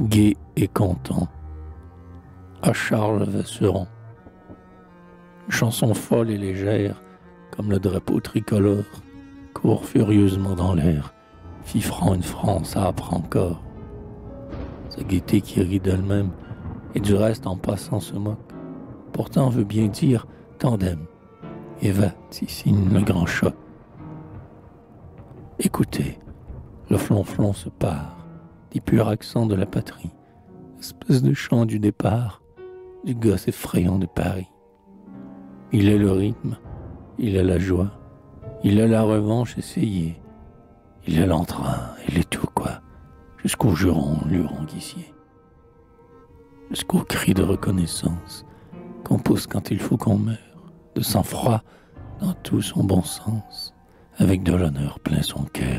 Gai et Cantan, à Charles Vasseron. Chanson folle et légère, comme le drapeau tricolore, court furieusement dans l'air, fifrant une France âpre encore. Sa gaieté qui rit d'elle-même, et du reste en passant se moque, pourtant veut bien dire tandem, et va, si signe le grand choc. Écoutez, le flonflon se part, des purs accents de la patrie, espèce de chant du départ, du gosse effrayant de Paris. Il est le rythme, il est la joie, il est la revanche essayée, il est l'entrain, il est tout quoi, jusqu'au juron luranguicier, jusqu'au cri de reconnaissance qu'on pousse quand il faut qu'on meure, de sang-froid dans tout son bon sens, avec de l'honneur plein son cœur.